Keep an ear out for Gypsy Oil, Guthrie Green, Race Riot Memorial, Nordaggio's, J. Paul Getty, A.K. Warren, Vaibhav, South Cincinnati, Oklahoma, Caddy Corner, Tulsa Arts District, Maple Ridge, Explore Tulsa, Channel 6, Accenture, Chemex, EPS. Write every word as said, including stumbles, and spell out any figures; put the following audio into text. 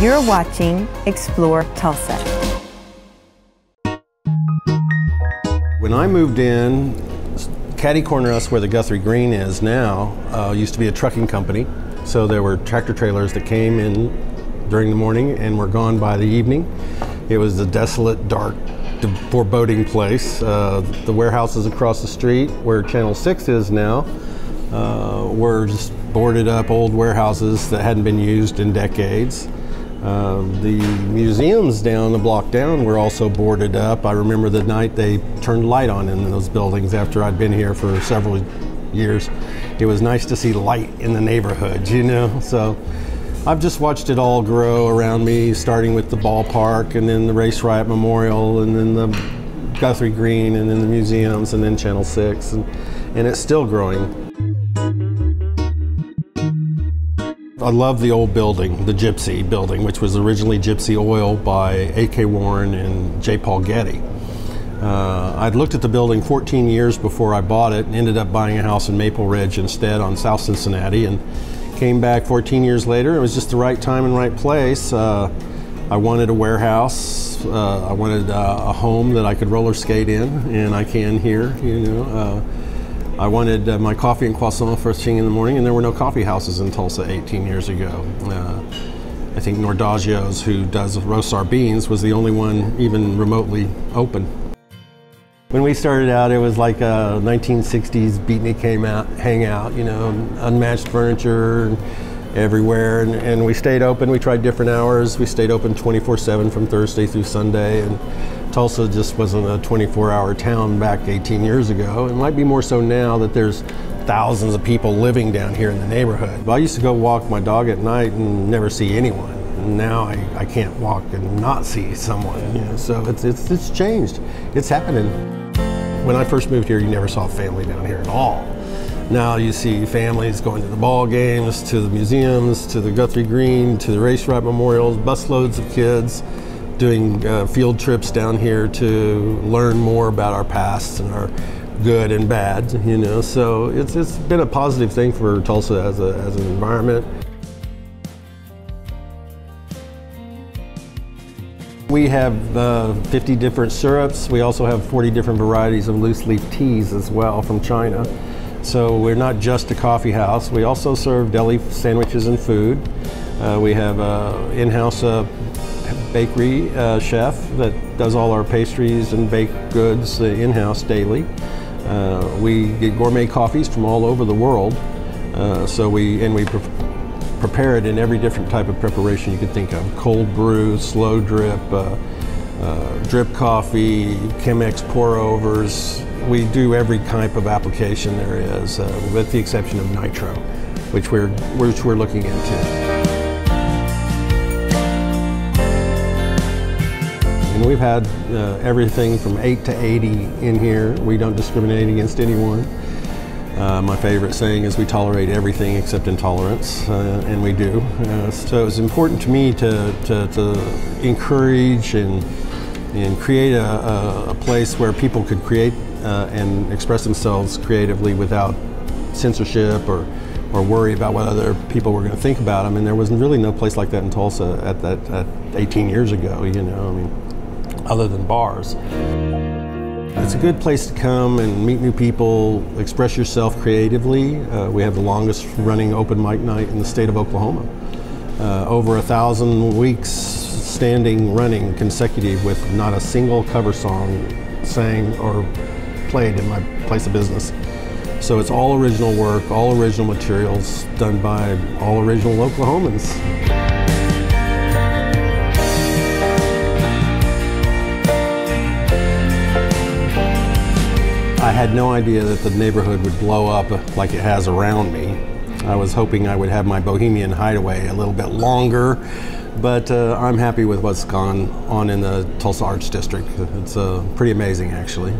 You're watching Explore Tulsa. When I moved in, Caddy Corner, us where the Guthrie Green is now, uh, used to be a trucking company. So there were tractor trailers that came in during the morning and were gone by the evening. It was a desolate, dark, foreboding place. Uh, the warehouses across the street where Channel six is now uh, were just boarded up old warehouses that hadn't been used in decades. Uh, the museums down the block down were also boarded up. I remember the night they turned light on in those buildings after I'd been here for several years. It was nice to see light in the neighborhood, you know. So I've just watched it all grow around me, starting with the ballpark and then the Race Riot Memorial and then the Guthrie Green and then the museums and then Channel six, and, and it's still growing. I love the old building, the Gypsy building, which was originally Gypsy Oil by A K Warren and J. Paul Getty. Uh, I'd looked at the building fourteen years before I bought it and ended up buying a house in Maple Ridge instead on South Cincinnati, and came back fourteen years later. It was just the right time and right place. Uh, I wanted a warehouse. Uh, I wanted uh, a home that I could roller skate in, and I can here, you know. Uh, I wanted uh, my coffee and croissant first thing in the morning, and there were no coffee houses in Tulsa eighteen years ago. Uh, I think Nordaggio's, who does roast our beans, was the only one even remotely open. When we started out, it was like a nineteen sixties beatnik came out, hangout, you know, unmatched furniture everywhere, and, and we stayed open. We tried different hours. We stayed open twenty-four seven from Thursday through Sunday, and Tulsa just wasn't a twenty-four hour town back eighteen years ago. It might be more so now that there's thousands of people living down here in the neighborhood. But I used to go walk my dog at night and never see anyone. And now I, I can't walk and not see someone, you know, so it's, it's, it's changed. It's happening. When I first moved here, you never saw family down here at all. Now you see families going to the ball games, to the museums, to the Guthrie Green, to the Race Riot Memorials, busloads of kids doing uh, field trips down here to learn more about our past and our good and bad, you know. So it's, it's been a positive thing for Tulsa as, a, as an environment. We have uh, fifty different syrups. We also have forty different varieties of loose leaf teas as well from China. So we're not just a coffee house. We also serve deli sandwiches and food. Uh, we have uh, in-house uh, bakery uh, chef that does all our pastries and baked goods uh, in-house daily. Uh, we get gourmet coffees from all over the world, uh, so we and we pre prepare it in every different type of preparation you could think of: cold brew, slow drip, uh, uh, drip coffee, Chemex pour overs. We do every type of application there is, uh, with the exception of nitro, which we're which we're looking into. And we've had uh, everything from eight to eighty in here. We don't discriminate against anyone. Uh, my favorite saying is we tolerate everything except intolerance, uh, and we do. Uh, so it was important to me to, to, to encourage and, and create a, a place where people could create uh, and express themselves creatively without censorship or, or worry about what other people were going to think about them. And there was really no place like that in Tulsa at that at eighteen years ago, you know. I mean, other than bars. It's a good place to come and meet new people, express yourself creatively. Uh, we have the longest running open mic night in the state of Oklahoma. Uh, over a thousand weeks standing, running consecutive with not a single cover song sang or played in my place of business. So it's all original work, all original materials done by all original Oklahomans. I had no idea that the neighborhood would blow up like it has around me. I was hoping I would have my bohemian hideaway a little bit longer, but uh, I'm happy with what's gone on in the Tulsa Arts District. It's uh, pretty amazing, actually.